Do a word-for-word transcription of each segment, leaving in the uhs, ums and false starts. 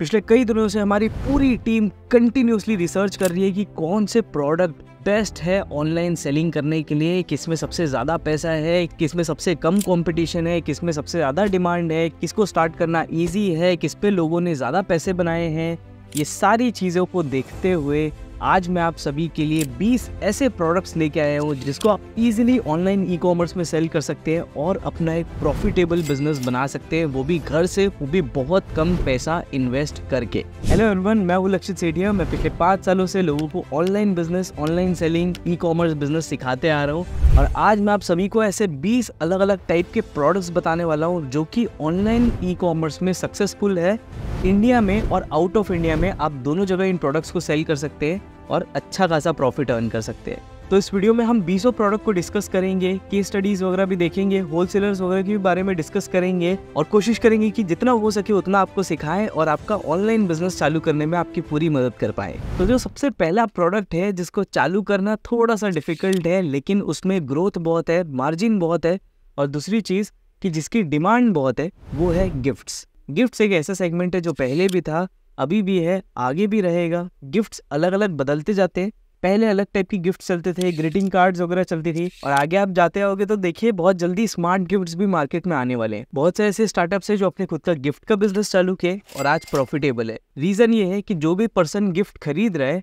पिछले कई दिनों से हमारी पूरी टीम कंटिन्यूसली रिसर्च कर रही है कि कौन से प्रोडक्ट बेस्ट है ऑनलाइन सेलिंग करने के लिए, किस में सबसे ज़्यादा पैसा है, किस में सबसे कम कंपटीशन है, किस में सबसे ज़्यादा डिमांड है, किसको स्टार्ट करना इजी है, किस पे लोगों ने ज़्यादा पैसे बनाए हैं। ये सारी चीज़ों को देखते हुए आज मैं आप सभी के लिए बीस ऐसे प्रोडक्ट्स लेके आया हूँ जिसको आप इजीली ऑनलाइन ई कॉमर्स में सेल कर सकते हैं और अपना एक प्रॉफिटेबल बिजनेस बना सकते हैं, वो भी घर से, वो भी बहुत कम पैसा इन्वेस्ट करके। हेलो एवरीवन, मैं हूँ लक्षित सेठिया। मैं पिछले पाँच सालों से लोगों को online business, online selling, e commerce business सिखाते आ रहा हूँ और आज मैं आप सभी को ऐसे बीस अलग अलग टाइप के प्रोडक्ट्स बताने वाला हूँ जो कि ऑनलाइन ई कॉमर्स में सक्सेसफुल है। इंडिया में और आउट ऑफ इंडिया में आप दोनों जगह इन प्रोडक्ट्स को सेल कर सकते हैं और अच्छा खासा प्रॉफिट अर्न कर सकते हैं। तो इस वीडियो में हम बीसों प्रोडक्ट को डिस्कस करेंगे, केस स्टडीज वगैरह भी देखेंगे, होलसेलर्स वगैरह के बारे में डिस्कस करेंगे और कोशिश करेंगे कि जितना हो सके उतना आपको सिखाएं और आपका ऑनलाइन बिजनेस चालू करने में आपकी पूरी मदद कर पाएं। तो जो सबसे पहला प्रोडक्ट है जिसको चालू करना थोड़ा सा डिफिकल्ट है लेकिन उसमें ग्रोथ बहुत है, मार्जिन बहुत है और दूसरी चीज़ कि जिसकी डिमांड बहुत है वो है गिफ्ट्स। गिफ्ट्स एक ऐसा सेगमेंट है जो पहले भी था, अभी भी है, आगे भी रहेगा। गिफ्ट्स अलग अलग बदलते जाते हैं। पहले अलग टाइप की गिफ्ट्स चलते थे, ग्रीटिंग कार्ड्स वगैरह चलती थी और आगे आप जाते आओगे तो देखिए बहुत जल्दी स्मार्ट गिफ्ट्स भी मार्केट में आने वाले हैं। बहुत सारे ऐसे स्टार्टअप्स हैं जो अपने खुद का गिफ्ट का बिजनेस चालू किए और आज प्रॉफिटेबल है। रीज़न ये है कि जो भी पर्सन गिफ्ट खरीद रहा है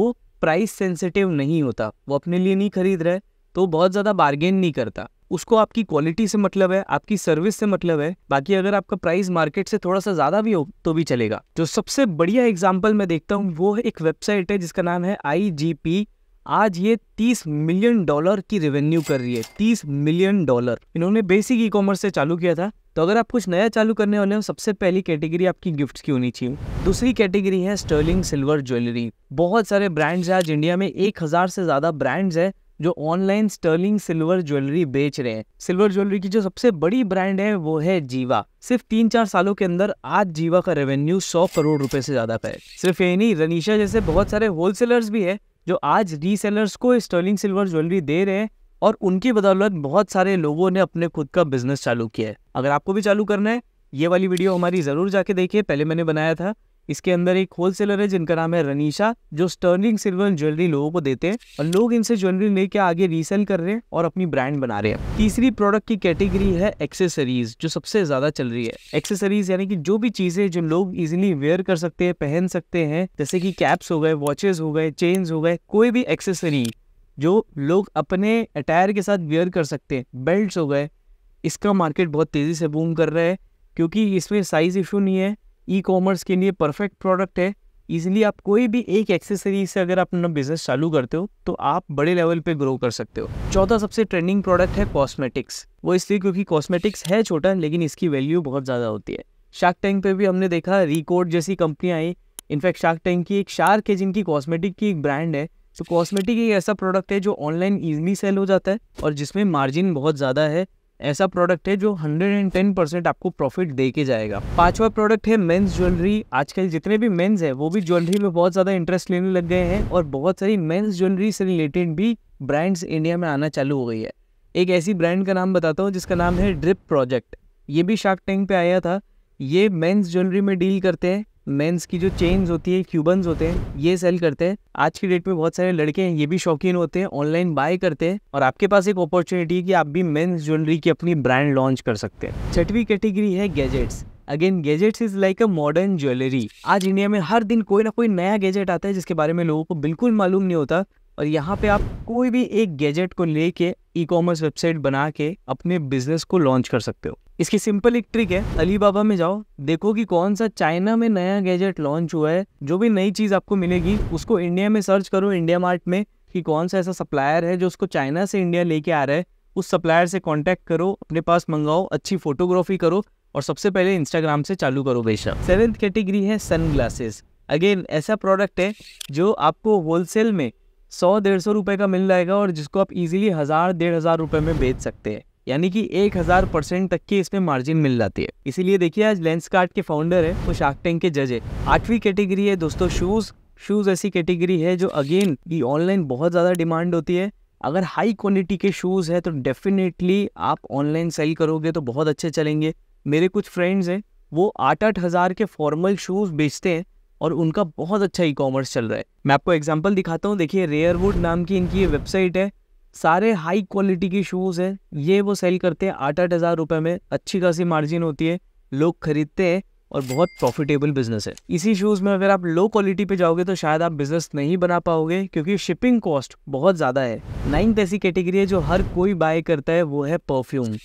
वो प्राइस सेंसिटिव नहीं होता, वो अपने लिए नहीं खरीद रहा है तो बहुत ज़्यादा बार्गेन नहीं करता। उसको आपकी क्वालिटी से मतलब है, आपकी सर्विस से मतलब है, बाकी अगर आपका प्राइस मार्केट से थोड़ा सा ज़्यादा भी हो तो भी चलेगा। जो सबसे बढ़िया एग्जांपल मैं देखता हूँ वो है एक वेबसाइट है जिसका नाम है आई जी पी। आज ये तीस मिलियन डॉलर की रेवेन्यू कर रही है। तीस मिलियन डॉलर इन्होंने बेसिक ई कॉमर्स से चालू किया था। तो अगर आप कुछ नया चालू करने वाले हो सबसे पहली कैटेगरी आपकी गिफ्ट्स की होनी चाहिए। दूसरी कैटेगरी है स्टर्लिंग सिल्वर ज्वेलरी। बहुत सारे ब्रांड्स हैं आज इंडिया में, एक हज़ार से ज़्यादा ब्रांड्स हैं जो ऑनलाइन स्टर्लिंग सिल्वर ज्वेलरी बेच रहे हैं। सिल्वर ज्वेलरी की जो सबसे बड़ी ब्रांड है वो है जीवा। सिर्फ तीन चार सालों के अंदर आज जीवा का रेवेन्यू सौ करोड़ रुपए से ज़्यादा का है। सिर्फ यही नहीं, रनीशा जैसे बहुत सारे होलसेलर्स भी हैं जो आज रीसेलर्स को स्टर्लिंग सिल्वर ज्वेलरी दे रहे हैं और उनकी बदौलत बहुत सारे लोगों ने अपने खुद का बिजनेस चालू किया है। अगर आपको भी चालू करना है, ये वाली वीडियो हमारी ज़रूर जाके देखिए, पहले मैंने बनाया था। इसके अंदर एक होलसेलर है जिनका नाम है रनीशा जो स्टर्लिंग सिल्वर ज्वेलरी लोगों को देते हैं और लोग इनसे ज्वेलरी लेके आगे रीसेल कर रहे हैं और अपनी ब्रांड बना रहे हैं। तीसरी प्रोडक्ट की कैटेगरी है एक्सेसरीज जो सबसे ज़्यादा चल रही है। एक्सेसरीज यानी कि जो भी चीज़ें जो लोग इजीली वेयर कर सकते हैं, पहन सकते हैं, जैसे कि कैप्स हो गए, वॉचेज हो गए, चेन्स हो गए, कोई भी एक्सेसरी जो लोग अपने अटायर के साथ वेयर कर सकते हैं, बेल्ट हो गए। इसका मार्केट बहुत तेज़ी से बूम कर रहा है क्योंकि इसमें साइज़ इशू नहीं है, ई कॉमर्स के लिए परफेक्ट प्रोडक्ट है। इजीली आप कोई भी एक एक्सेसरी से अगर आप अपना बिजनेस चालू करते हो तो आप बड़े लेवल पे ग्रो कर सकते हो। चौथा सबसे ट्रेंडिंग प्रोडक्ट है कॉस्मेटिक्स। वो इसलिए क्योंकि कॉस्मेटिक्स है छोटा लेकिन इसकी वैल्यू बहुत ज़्यादा होती है। शार्क टैंक पे भी हमने देखा रिकॉर्ड जैसी कंपनियाँ आई। इनफैक्ट शार्क टैंक की एक शार्क है जिनकी कॉस्मेटिक की एक ब्रांड है। तो कॉस्मेटिक एक ऐसा प्रोडक्ट है जो ऑनलाइन ईजिली सेल हो जाता है और जिसमें मार्जिन बहुत ज़्यादा है। ऐसा प्रोडक्ट है जो एक सौ दस परसेंट आपको प्रॉफिट दे के जाएगा। पांचवा प्रोडक्ट है मेंस ज्वेलरी। आजकल जितने भी मेंस हैं वो भी ज्वेलरी में बहुत ज़्यादा इंटरेस्ट लेने लग गए हैं और बहुत सारी मेंस ज्वेलरी से रिलेटेड भी ब्रांड्स इंडिया में आना चालू हो गई है। एक ऐसी ब्रांड का नाम बताता हूँ जिसका नाम है ड्रिप प्रोजेक्ट। ये भी शार्क टैंक पे आया था। ये मेंस ज्वेलरी में डील करते हैं, मेंस की जो चेन्स होती है, क्यूबन्स होते हैं, ये सेल करते हैं। आज की डेट में बहुत सारे लड़के हैं, ये भी शौकीन होते हैं, ऑनलाइन बाय करते हैं और आपके पास एक अपॉर्चुनिटी है कि आप भी मेंस ज्वेलरी की अपनी ब्रांड लॉन्च कर सकते हैं। छठवीं कैटेगरी है gadgets. Again gadgets is like a modern jewellery. आज इंडिया में हर दिन कोई ना कोई नया गैजेट आता है जिसके बारे में लोगों को बिल्कुल मालूम नहीं होता और यहाँ पे आप कोई भी एक गैजेट को लेके ई कॉमर्स वेबसाइट बना के अपने बिजनेस को लॉन्च कर सकते हो। इसकी सिंपल एक ट्रिक है, अलीबाबा में जाओ, देखो कि कौन सा चाइना में नया गैजेट लॉन्च हुआ है। जो भी नई चीज़ आपको मिलेगी उसको इंडिया में सर्च करो, इंडिया मार्ट में, कि कौन सा ऐसा सप्लायर है जो उसको चाइना से इंडिया लेके आ रहा है। उस सप्लायर से कॉन्टैक्ट करो, अपने पास मंगाओ, अच्छी फोटोग्राफी करो और सबसे पहले इंस्टाग्राम से चालू करो बेशक। सेवेंथ कैटेगरी है सनग्लासेस। अगेन ऐसा प्रोडक्ट है जो आपको होलसेल में सौ डेढ़ सौ रुपये का मिल जाएगा और जिसको आप इजीली हज़ार डेढ़ हज़ार रुपये में बेच सकते हैं, यानी कि एक हज़ार परसेंट तक की इसमें मार्जिन मिल जाती है। इसीलिए देखिए आज लेंसमार्ट के फाउंडर है, वो शार्क टैंक के जज है। आठवीं कैटेगरी है दोस्तों शूज़। शूज़ ऐसी कैटेगरी है जो अगेन ये ऑनलाइन बहुत ज़्यादा डिमांड होती है। अगर हाई क्वालिटी के शूज़ है तो डेफिनेटली आप ऑनलाइन सेल करोगे तो बहुत अच्छे चलेंगे। मेरे कुछ फ्रेंड्स हैं वो आठ आठ हज़ार के फॉर्मल शूज़ बेचते हैं और उनका बहुत अच्छा ई कॉमर्स चल रहा है। मैं आपको एग्जांपल दिखाता हूँ। देखिए, रेयरवुड नाम की इनकी ये वेबसाइट है, सारे हाई क्वालिटी के शूज़ हैं, ये वो सेल करते हैं आठ आठ हज़ार रुपये में, अच्छी खासी मार्जिन होती है, लोग खरीदते हैं और बहुत प्रॉफिटेबल बिजनेस है। इसी शूज़ में अगर आप लो क्वालिटी पे जाओगे तो शायद आप बिज़नेस नहीं बना पाओगे क्योंकि शिपिंग कॉस्ट बहुत ज़्यादा है। नाइन्थ ऐसी कैटेगरी है जो हर कोई बाय करता है, वो है परफ्यूम।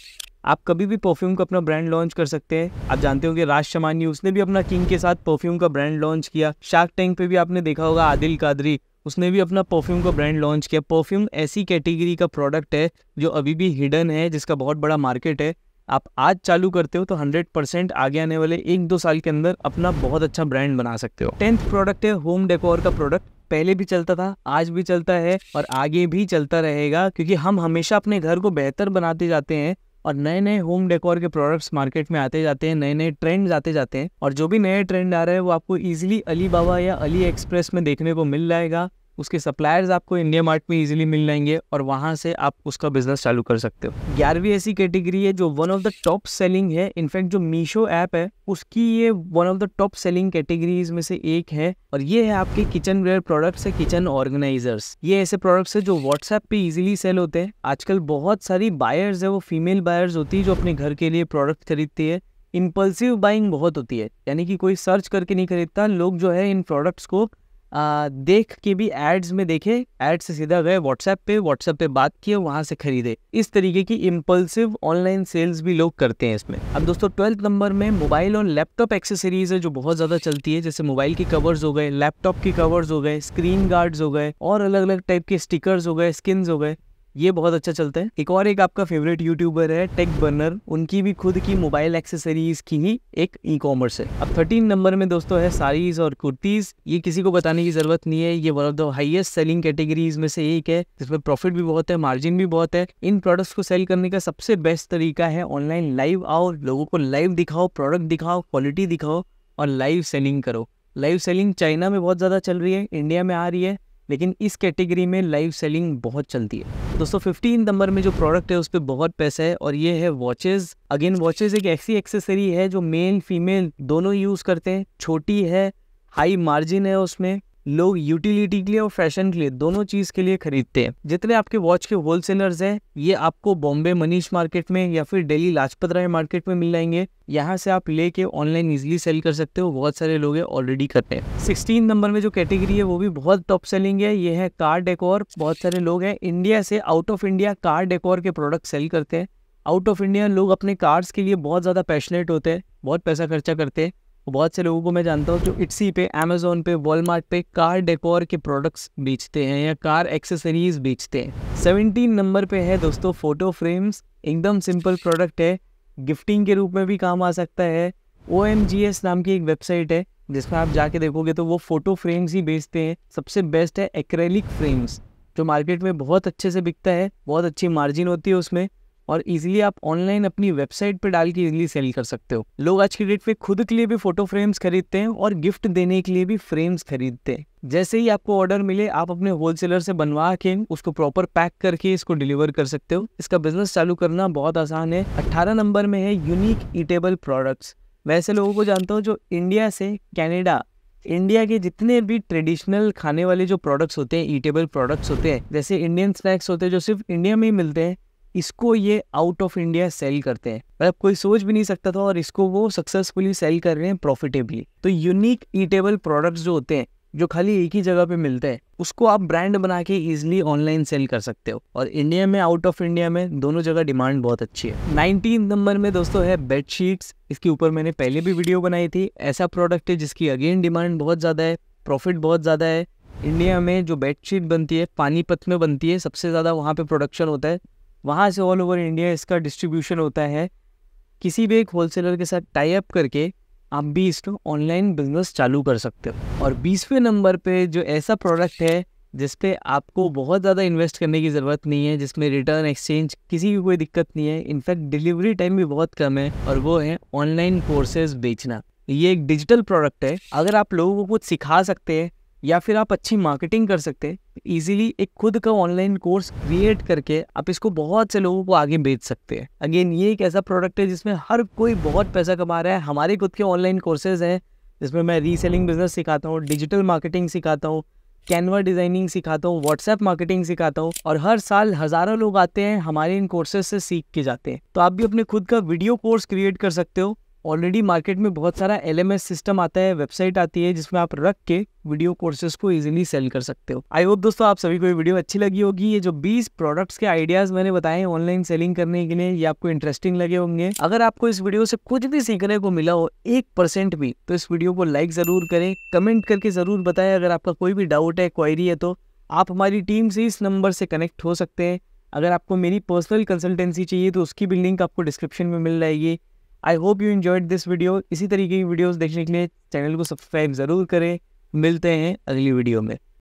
आप कभी भी परफ्यूम का अपना ब्रांड लॉन्च कर सकते हैं। आप जानते होंगे राज शमानी, उसने भी अपना किंग के साथ परफ्यूम का ब्रांड लॉन्च किया। शार्क टैंक पे भी आपने देखा होगा आदिल कादरी, उसने भी अपना परफ्यूम का ब्रांड लॉन्च किया। परफ्यूम ऐसी कैटेगरी का प्रोडक्ट है जो अभी भी हिडन है, जिसका बहुत बड़ा मार्केट है। आप आज चालू करते हो तो हंड्रेड परसेंट आगे आने वाले एक दो साल के अंदर अपना बहुत अच्छा ब्रांड बना सकते हो। टेंथ प्रोडक्ट है होम डेकोर का प्रोडक्ट, पहले भी चलता था, आज भी चलता है और आगे भी चलता रहेगा क्योंकि हम हमेशा अपने घर को बेहतर बनाते जाते हैं और नए नए होम डेकोर के प्रोडक्ट्स मार्केट में आते जाते हैं, नए नए ट्रेंड्स आते जाते हैं और जो भी नए ट्रेंड आ रहे हैं वो आपको इजीली अलीबाबा या अली एक्सप्रेस में देखने को मिल जाएगा। उसके सप्लायर्स आपको इंडिया मार्ट में इजीली मिल जाएंगे और वहाँ से आप उसका बिजनेस चालू कर सकते हो। ग्यारहवीं ऐसी कैटेगरी है जो one of the top selling है, इनफैक्ट जो मीशो ऐप है उसकी ये one of the top selling categories में से एक है और ये है आपके किचन वेयर प्रोडक्ट्स है, किचन ऑर्गेनाइजर्स। ये ऐसे प्रोडक्ट्स है जो व्हाट्सएप पे इजीली सेल होते हैं। आजकल बहुत सारी बायर्स है, वो फीमेल बायर्स होती है जो अपने घर के लिए प्रोडक्ट खरीदती है। इम्पल्सिव बाइंग बहुत होती है, यानी कि कोई सर्च करके नहीं खरीदता, लोग जो है इन प्रोडक्ट्स को आ, देख के भी एड्स में देखे, एड से सीधा गए व्हाट्सएप पे, व्हाट्सएप पे बात किए, वहाँ से खरीदे। इस तरीके की इम्पल्सिव ऑनलाइन सेल्स भी लोग करते हैं इसमें। अब दोस्तों ट्वेल्थ नंबर में मोबाइल और लैपटॉप एक्सेसरीज है जो बहुत ज़्यादा चलती है, जैसे मोबाइल के कवर्स हो गए, लैपटॉप के कवर्स हो गए, स्क्रीन गार्ड्स हो गए और अलग अलग टाइप के स्टिकर्स हो गए, स्किन्स हो गए, ये बहुत अच्छा चलता है। एक और एक आपका फेवरेट यूट्यूबर है टेक बर्नर, उनकी भी खुद की मोबाइल एक्सेसरीज की ही एक ई कॉमर्स है। अब थर्टीन नंबर में दोस्तों है साड़ीज और कुर्तीज। ये किसी को बताने की जरूरत नहीं है, ये one of the highest selling categories में से एक है, जिसमें प्रॉफिट भी बहुत है, मार्जिन भी बहुत है। इन प्रोडक्ट्स को सेल करने का सबसे बेस्ट तरीका है ऑनलाइन लाइव आओ, लोगों को लाइव दिखाओ, प्रोडक्ट दिखाओ, क्वालिटी दिखाओ और लाइव सेलिंग करो। लाइव सेलिंग चाइना में बहुत ज़्यादा चल रही है, इंडिया में आ रही है, लेकिन इस कैटेगरी में लाइव सेलिंग बहुत चलती है। दोस्तों फिफ्टीन नंबर में जो प्रोडक्ट है उस पर बहुत पैसा है और ये है वॉचेस। अगेन वॉचेस एक ऐसी एक्सेसरी है जो मेल फीमेल दोनों यूज़ करते हैं, छोटी है, हाई मार्जिन है, उसमें लोग यूटिलिटी के लिए और फैशन के लिए दोनों चीज़ के लिए खरीदते हैं। जितने आपके वॉच के होलसेलर्स हैं ये आपको बॉम्बे मनीष मार्केट में या फिर दिल्ली लाजपत राय मार्केट में मिल जाएंगे, यहाँ से आप लेके ऑनलाइन इजीली सेल कर सकते हो, बहुत सारे लोग ऑलरेडी करते हैं। सिक्सटीन नंबर में जो कैटेगरी है वो भी बहुत टॉप सेलिंग है, ये है कार डेकोर। बहुत सारे लोग हैं इंडिया से, out of India car decor के प्रोडक्ट सेल करते हैं। आउट ऑफ इंडिया लोग अपने कार्स के लिए बहुत ज़्यादा पैशनेट होते हैं, बहुत पैसा खर्चा करते हैं। बहुत से लोगों को मैं जानता हूँ जो इट्सी पे, अमेजोन पे, वॉलमार्ट पे कार डेकोर के प्रोडक्ट्स बेचते हैं या कार एक्सेसरीज बेचते हैं। सेवेंटीन नंबर पे है दोस्तों फ़ोटो फ्रेम्स। एकदम सिंपल प्रोडक्ट है, गिफ्टिंग के रूप में भी काम आ सकता है। ओ एम जी एस नाम की एक वेबसाइट है जिसमें आप जाके देखोगे तो वो फ़ोटो फ्रेम्स ही बेचते हैं। सबसे बेस्ट है एक्रेलिक फ्रेम्स जो मार्केट में बहुत अच्छे से बिकता है, बहुत अच्छी मार्जिन होती है उसमें और इजीली आप ऑनलाइन अपनी वेबसाइट पर डाल के इजीली सेल कर सकते हो। लोग आज की डेट पे खुद के लिए भी फ़ोटो फ्रेम्स खरीदते हैं और गिफ्ट देने के लिए भी फ्रेम्स खरीदते हैं। जैसे ही आपको ऑर्डर मिले आप अपने होलसेलर से बनवा के उसको प्रॉपर पैक करके इसको डिलीवर कर सकते हो। इसका बिजनेस चालू करना बहुत आसान है। अट्ठारह नंबर में है यूनिक ईटेबल प्रोडक्ट्स। मैं ऐसे लोगों को जानता हूँ जो इंडिया से कैनेडा, इंडिया के जितने भी ट्रेडिशनल खाने वाले जो प्रोडक्ट्स होते हैं, ईटेबल प्रोडक्ट्स होते हैं, जैसे इंडियन स्नैक्स होते हैं जो सिर्फ इंडिया में ही मिलते हैं, इसको ये आउट ऑफ इंडिया सेल करते हैं। मतलब कोई सोच भी नहीं सकता था और इसको वो सक्सेसफुली सेल कर रहे हैं प्रॉफिटेबली। तो यूनिक ईटेबल प्रोडक्ट्स जो होते हैं जो खाली एक ही जगह पे मिलते हैं, उसको आप ब्रांड बना के इजीली ऑनलाइन सेल कर सकते हो और इंडिया में, आउट ऑफ इंडिया में, दोनों जगह डिमांड बहुत अच्छी है। नाइनटीन नंबर में दोस्तों है बेडशीट्स। इसके ऊपर मैंने पहले भी वीडियो बनाई थी। ऐसा प्रोडक्ट है जिसकी अगेन डिमांड बहुत ज़्यादा है, प्रॉफिट बहुत ज़्यादा है। इंडिया में जो बेडशीट बनती है पानीपत में बनती है, सबसे ज़्यादा वहाँ पर प्रोडक्शन होता है, वहाँ से ऑल ओवर इंडिया इसका डिस्ट्रीब्यूशन होता है। किसी भी एक होलसेलर के साथ टाई अप करके आप भी इसको ऑनलाइन बिजनेस चालू कर सकते हो। और बीसवें नंबर पे जो ऐसा प्रोडक्ट है जिस पे आपको बहुत ज़्यादा इन्वेस्ट करने की ज़रूरत नहीं है, जिसमें रिटर्न एक्सचेंज किसी की कोई दिक्कत नहीं है, इनफैक्ट डिलीवरी टाइम भी बहुत कम है, और वो है ऑनलाइन कोर्सेज बेचना। ये एक डिजिटल प्रोडक्ट है। अगर आप लोगों को कुछ सिखा सकते हैं या फिर आप अच्छी मार्केटिंग कर सकते हैं। इजीली एक खुद का ऑनलाइन कोर्स क्रिएट करके आप इसको बहुत से लोगों को आगे बेच सकते हैं। अगेन ये एक ऐसा प्रोडक्ट है जिसमें हर कोई बहुत पैसा कमा रहा है। हमारे खुद के ऑनलाइन कोर्सेज हैं जिसमें मैं रीसेलिंग बिजनेस सिखाता हूँ, डिजिटल मार्केटिंग सिखाता हूँ, कैनवा डिज़ाइनिंग सिखाता हूँ, व्हाट्सएप मार्केटिंग सिखाता हूँ और हर साल हज़ारों लोग आते हैं हमारे इन कोर्सेज से सीख के जाते हैं। तो आप भी अपने खुद का वीडियो कोर्स क्रिएट कर सकते हो। ऑलरेडी मार्केट में बहुत सारा एलएमएस सिस्टम आता है, वेबसाइट आती है जिसमें आप रख के वीडियो कोर्सेज को इजीली सेल कर सकते हो। आई होप दोस्तों आप सभी को ये वीडियो अच्छी लगी होगी। ये जो बीस प्रोडक्ट्स के आइडियाज मैंने बताए ऑनलाइन सेलिंग करने के लिए ये आपको इंटरेस्टिंग लगे होंगे। अगर आपको इस वीडियो से कुछ भी सीखने को मिला हो एक परसेंट भी तो इस वीडियो को लाइक जरूर करें, कमेंट करके जरूर बताएं। अगर आपका कोई भी डाउट है, क्वायरी है तो आप हमारी टीम से इस नंबर से कनेक्ट हो सकते हैं। अगर आपको मेरी पर्सनल कंसल्टेंसी चाहिए तो उसकी भी लिंक आपको डिस्क्रिप्शन में मिल जाएगी। I hope you enjoyed this video. इसी तरीके की वीडियोस देखने के लिए चैनल को सब्सक्राइब ज़रूर करें। मिलते हैं अगली वीडियो में।